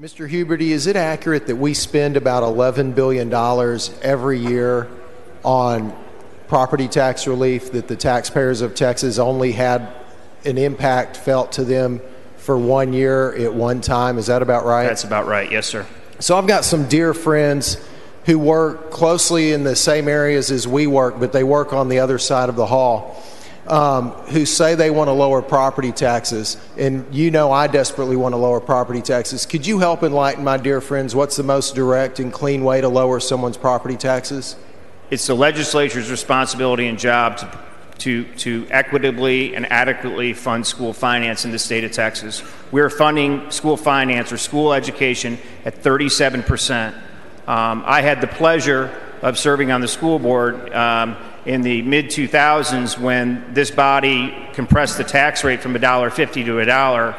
Mr. Huberty, is it accurate that we spend about $11 billion every year on property tax relief, that the taxpayers of Texas only had an impact felt to them for 1 year at one time? Is that about right? That's about right, yes, sir. So I've got some dear friends who work closely in the same areas as we work, but they work on the other side of the hall, who say they want to lower property taxes. And you know I desperately want to lower property taxes. Could you help enlighten my dear friends what's the most direct and clean way to lower someone's property taxes? It's the legislature's responsibility and job to equitably and adequately fund school finance in the state of Texas. We're funding school finance or school education at 37%. I had the pleasure of serving on the school board in the mid-2000s when this body compressed the tax rate from $1.50 to $1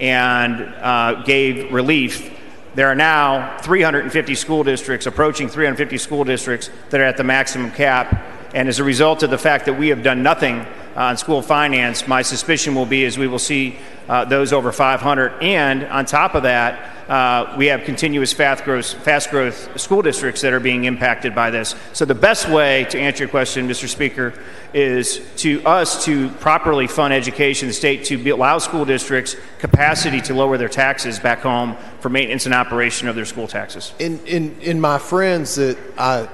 and gave relief. There are now 350 school districts, approaching 350 school districts that are at the maximum cap. And as a result of the fact that we have done nothing on school finance, my suspicion will be is we will see those over 500. And on top of that, we have continuous fast growth school districts that are being impacted by this. So the best way to answer your question, Mr. Speaker, is to us to properly fund education in the state, to allow school districts capacity to lower their taxes back home for maintenance and operation of their school taxes. In my friends that I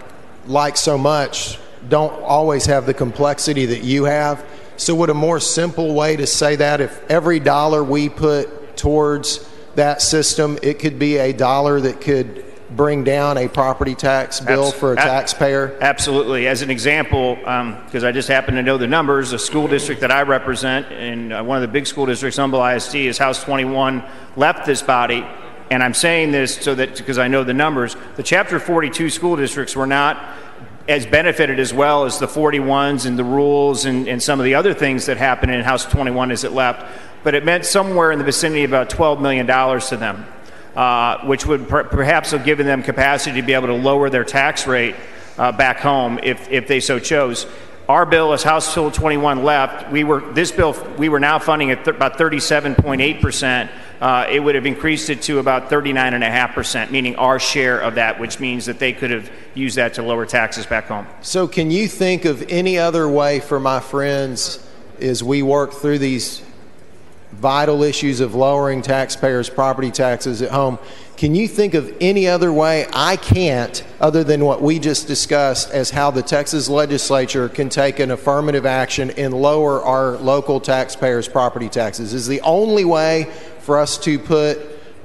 like so much don't always have the complexity that you have. So would a more simple way to say that if every dollar we put towards that system, it could be a dollar that could bring down a property tax bill for a taxpayer? Absolutely. As an example, because I just happen to know the numbers, a school district that I represent in one of the big school districts, Humble ISD, is House 21, left this body. And I'm saying this so that because I know the numbers, the Chapter 42 school districts were not as benefited as well as the 41s and the rules and some of the other things that happened in House 21 as it left. But it meant somewhere in the vicinity of about $12 million to them, which would perhaps have given them capacity to be able to lower their tax rate back home if they so chose. Our bill, as House Bill 21 left, we were now funding at about 37.8%. It would have increased it to about 39.5%, meaning our share of that, which means that they could have used that to lower taxes back home. So can you think of any other way for my friends as we work through these vital issues of lowering taxpayers' property taxes at home? Can you think of any other way? I can't, other than what we just discussed, as how the Texas legislature can take an affirmative action and lower our local taxpayers' property taxes. Is the only way for us to put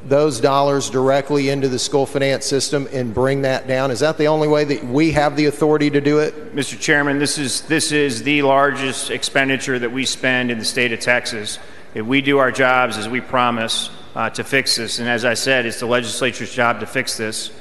those dollars directly into the school finance system and bring that down? Is that the only way that we have the authority to do it? Mr. Chairman, this is the largest expenditure that we spend in the state of Texas. If we do our jobs as we promise to fix this, and as I said, it's the legislature's job to fix this,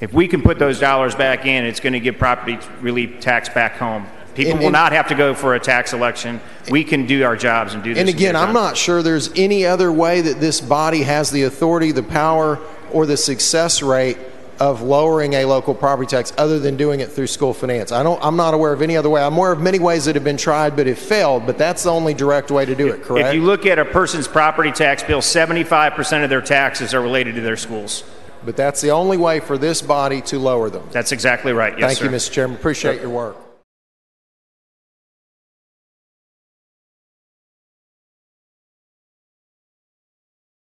if we can put those dollars back in, it's going to give property relief tax back home. People will not have to go for a tax election. We can do our jobs and do this. And again, I'm not sure there's any other way that this body has the authority, the power, or the success rate of lowering a local property tax other than doing it through school finance. I'm not aware of any other way. I'm aware of many ways that have been tried but have failed, but that's the only direct way to do it, correct? If you look at a person's property tax bill, 75% of their taxes are related to their schools. But that's the only way for this body to lower them. That's exactly right, yes, sir. Thank you, Mr. Chairman. Appreciate your work.